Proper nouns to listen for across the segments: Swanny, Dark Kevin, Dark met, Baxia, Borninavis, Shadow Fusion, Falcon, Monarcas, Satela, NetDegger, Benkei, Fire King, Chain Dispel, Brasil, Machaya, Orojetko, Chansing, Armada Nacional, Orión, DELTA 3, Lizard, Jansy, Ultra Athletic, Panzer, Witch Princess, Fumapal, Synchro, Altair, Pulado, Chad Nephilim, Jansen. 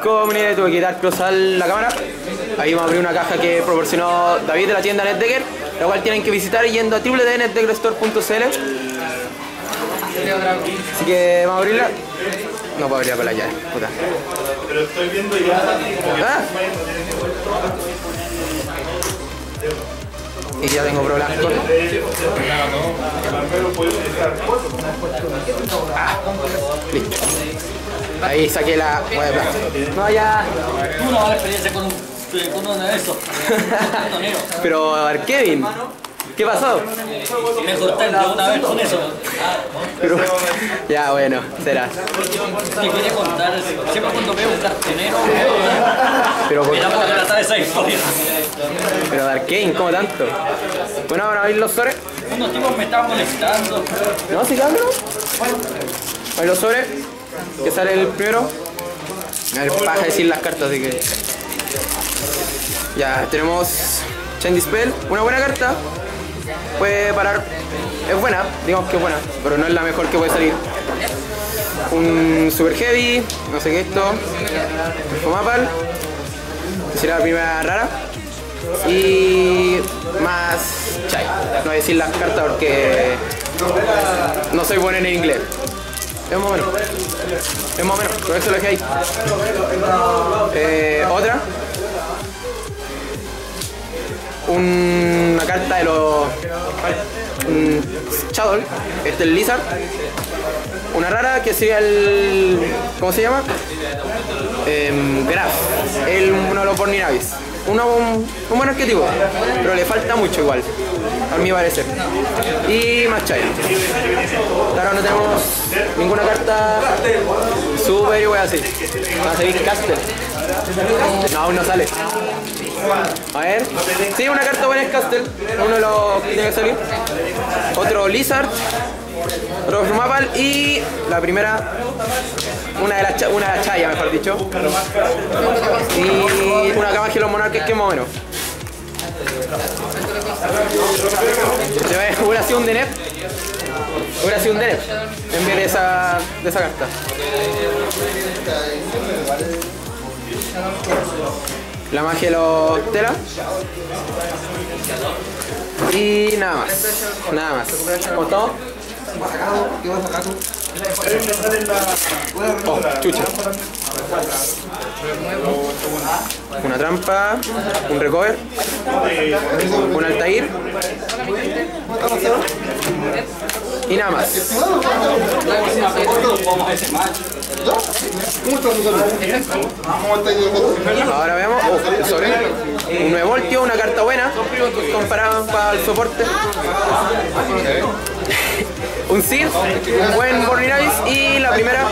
comunidad, tuve que quitar cruzar la cámara. Ahí vamos a abrir una caja que proporcionó David de la tienda NetDegger, la cual tienen que visitar yendo a www.netdeggerstore.cl. Así que vamos a abrirla. No puedo abrirla con la llave, puta. Pero estoy viendo ya. ¿Ah? Y ya tengo problemas con... Ah, listo. Ahí saqué la hueá de plástico. No, ya. Tú no vas a experiencia con uno de esos. Pero, a ver, Kevin, ¿qué pasó? Me cortaste una vez con eso. Pero, ya, bueno, será. Te quería contar, siempre cuando veo un cartonero, me da para tratar esa historia. Pero Dark Kevin, ¿cómo tanto? Bueno, ahora abrir los sobres. Unos tipos me estaban molestando. No, si cabrón. Abrir los sobres. Que sale el primero. A ver, paja decir las cartas, así que. Ya, tenemos Chain Dispel. Una buena carta. Puede parar. Es buena, digamos que es buena, pero no es la mejor que puede salir. Un Super Heavy, no sé qué es esto. Fumapal. Será la primera rara. Y más Chai. No voy a decir las cartas porque no soy bueno en inglés. Es más o menos. Es más o menos. Pero eso es lo que hay. Otra. Una carta de los... Chadol. Este es Lizard. Una rara que sería el... ¿Cómo se llama? Graf. Uno de los Borninavis. Un buen arquetipo, pero le falta mucho igual, a mi parecer. Y Machaya. Claro, no tenemos ninguna carta super y wea así. Va a seguir Castel. No, aún no sale. A ver. Sí, una carta buena es Castel. Uno de los que tiene que salir. Otro Lizard. Otro Fumapal y la primera. Una chaya, mejor dicho. Y una cama de los monarcas que es más o menos. Hubiera sido un Deneb. Hubiera sido un Deneb en vez de esa carta. La magia de los Tela. Y nada más. Nada más. ¿Cómo estamos? Oh, chucha. Una trampa, un recover, un Altair y nada más. Ahora veamos, un 9 voltio, una carta buena comparada para el soporte. Un Sir, un buen Borninavis y la primera,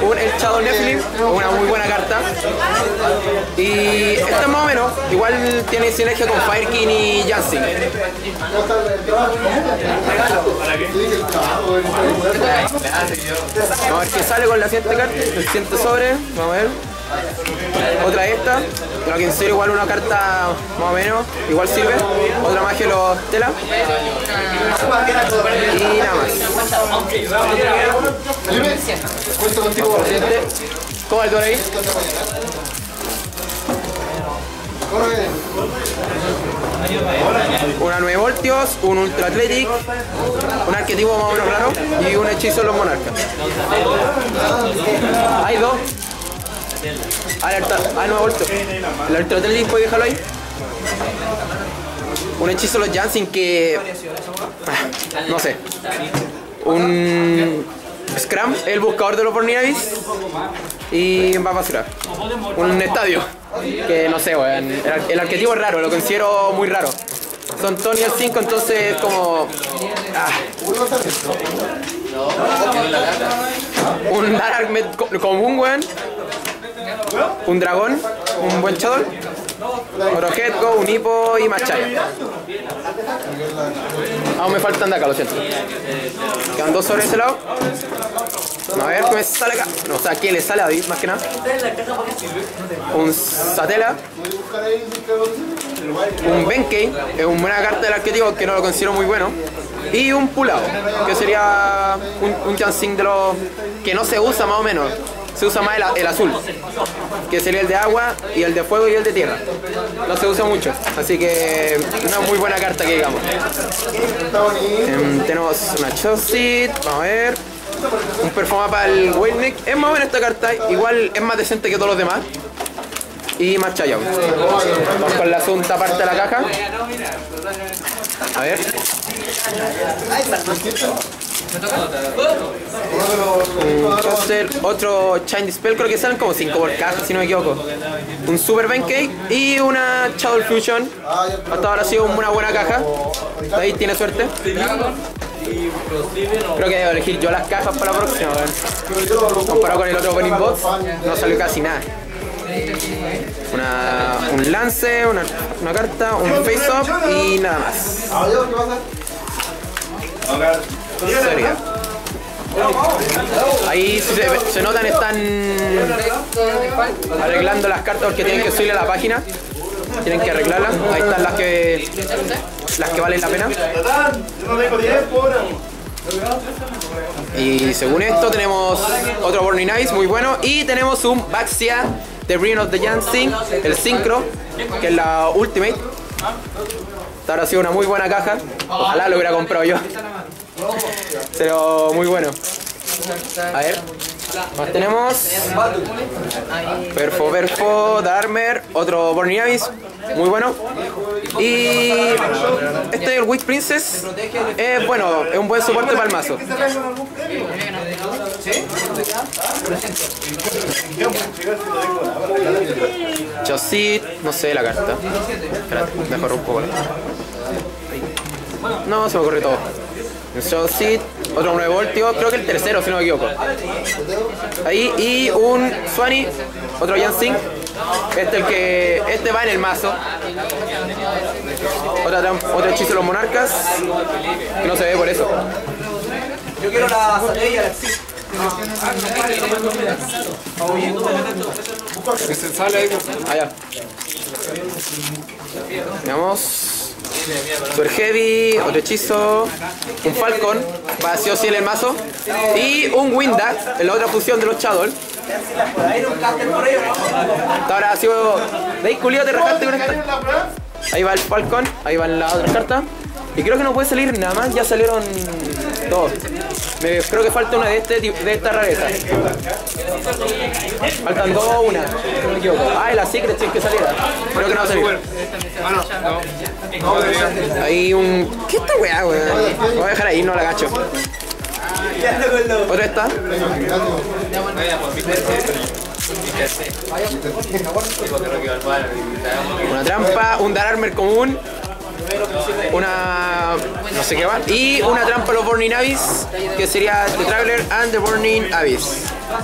un Chad Nephilim, una muy buena carta. Y esta más o menos, igual tiene sinergia con Fire King y Jansen. Vamos a ver qué sale con la siguiente carta, el siguiente sobre, vamos a ver. Otra de esta, pero que en serio igual una carta más o menos, igual sirve. Otra magia los Tela. Y nada más. ¿Cómo va el duelo ahí? Una 9 voltios, un Ultra Athletic, un arquetipo más o menos raro y un hechizo de los monarcas. Hay dos. Ah, no ha vuelto. El Ultra Athletic puede dejarlo ahí. Un hechizo de los Jansen que... no sé. Un... Scram, el buscador de los Porninavis. Y va a vacilar. Un estadio. Que no sé, weón. El arquetipo es raro, lo considero muy raro. Son Tony al 5, entonces como... Ah. Un Dark met común, weón. Un dragón, un buen Chadol, Orojetko, Unipo y Machaya. Aún me faltan de acá, lo siento. Quedan dos sobre ese lado. A ver qué me sale acá. No, o sea, ¿qué le sale a David más que nada? Un Satela. Un Benkei, es una buena carta del arquetipo que no lo considero muy bueno. Y un Pulado, que sería un Chansing de los que no se usa más o menos. se usa más el azul, que sería el de agua y el de fuego y el de tierra. No se usa mucho, así que una muy buena carta que digamos. Tenemos una Chosit, vamos a ver. Un Fumapal Wailnick, es más buena esta carta, igual es más decente que todos los demás. Y Machaya. Vamos con la segunda parte de la caja. A ver. Castel, otro Chain Dispel, creo que salen como 5 por caja, si no me equivoco. Un Super Benkei y una Shadow Fusion. Hasta ahora ha sido una buena caja. David tiene suerte. Creo que debo elegir yo las cajas para la próxima. Comparado con el otro Burning Boss, no salió casi nada. Un lance, una carta, un face-up y nada más. Sería. Ahí se notan, están arreglando las cartas porque tienen que subirle a la página. Tienen que arreglarlas. Ahí están las que valen la pena. Y según esto tenemos otro Borninavis muy bueno y tenemos un Baxia de Reign of the Jansy, el Synchro, que es la Ultimate. Hasta ahora ha sido una muy buena caja, ojalá lo hubiera comprado yo, pero muy bueno. A ver, más tenemos Perfo, Darmer, otro Borninavis, muy bueno. Y este es el Witch Princess, bueno, es un buen soporte para el mazo. Chosit, no sé la carta. Espérate, mejor un poco. No, se me ocurrió todo. Chosit, otro 9 voltios, creo que el tercero, si no me equivoco. Ahí, y un Swanny, otro Jansen. Este va en el mazo. Otro hechizo de los monarcas. No se ve por eso. Yo quiero la Satela. Allá. Veamos. Super Heavy, otro hechizo. Un Falcon, vacío sí en el mazo. Y un Winda, la otra fusión de los Chadol. Hasta ahora ha sido. ¿Veis, culiado? Te rajaste con esta. Ahí va el Falcon, ahí van las otras cartas. Y creo que no puede salir nada más, ya salieron dos. Creo que falta una de esta rareza. Faltan dos o una. No me equivoco. Ah, y la Secret tiene que salir. Creo que no va a salir. Hay un... ¿Qué esta weá, weón? Lo voy a dejar ahí, no la agacho. ¿Otra está? Una trampa, un Dark Met común. Una... no sé qué va. Y una trampa a los Borninavis, que sería The Traveler and the Borninavis.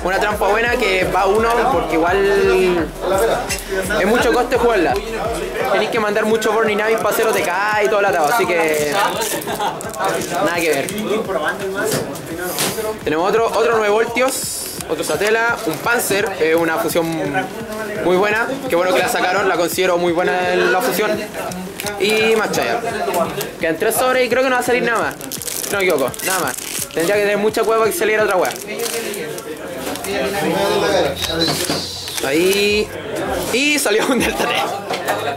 Una trampa buena que va uno, porque igual es mucho coste jugarla. Tenéis que mandar mucho Borninavis para hacer OTK y todo el atado, así que nada que ver. Tenemos otro 9 voltios. Otro Satela, un Panzer, una fusión muy buena, que bueno que la sacaron, la considero muy buena la fusión. Y Machaya. Quedan 3 sobres y creo que no va a salir nada más. No me equivoco, nada más. Tendría que tener mucha hueva para que saliera otra hueva. Ahí. Y salió un Delta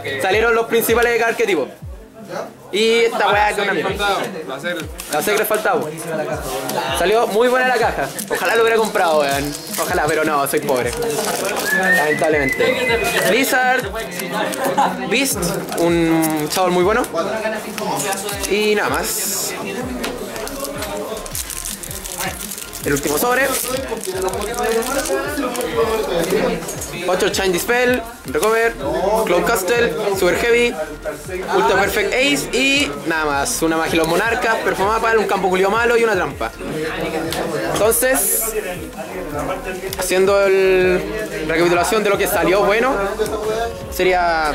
3. Salieron los principales de cada arquetipo. Y esta weá que una mierda. La Secret faltaba. Salió muy buena la caja. Ojalá lo hubiera comprado, weón. Ojalá, pero no, soy pobre. Lamentablemente. Lizard, Beast, un chaval muy bueno. Y nada más. El último sobre. Otro Chain Dispel, Recover, Cloud Castle, Super Heavy, Ultra Perfect Ace y nada más. Una magia de los monarcas, Perfumapal, un campo culio malo y una trampa. Entonces, haciendo la recapitulación de lo que salió bueno, sería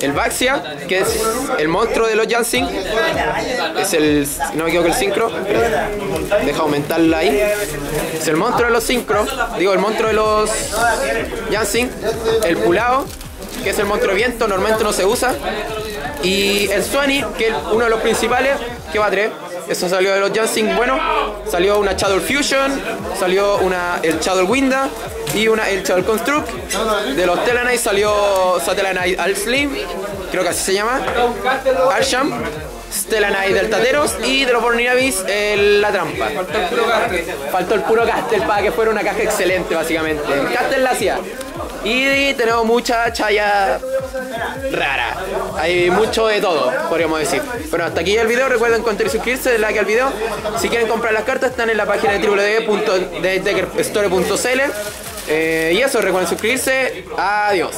el Baxia, que es el monstruo de los Jansing. Es el, no me equivoco, el Synchro. Deja aumentarla ahí. Es el monstruo de los Synchro. Digo, el monstruo de los Jansen. El Pulado, que es el monstruo de viento, normalmente no se usa. Y el Swanny, que es uno de los principales, que va a 3. Eso salió de los Jansing. Bueno, salió una Shadow Fusion, salió una el Shadow Winda y una el Shadow Construct. De los Telanite salió Satellanite Al Slim, creo que así se llama, Arsham, Stellanite del Tateros, y de los Borninavis la trampa. Faltó el puro Castel para que fuera una caja excelente básicamente. Castel la hacía. Y tenemos mucha chaya rara. Hay mucho de todo, podríamos decir. Bueno, hasta aquí el video. Recuerden comentar y suscribirse, denle like al video. Si quieren comprar las cartas, están en la página de www.netdeggerstore.cl. Y eso, recuerden suscribirse. Adiós.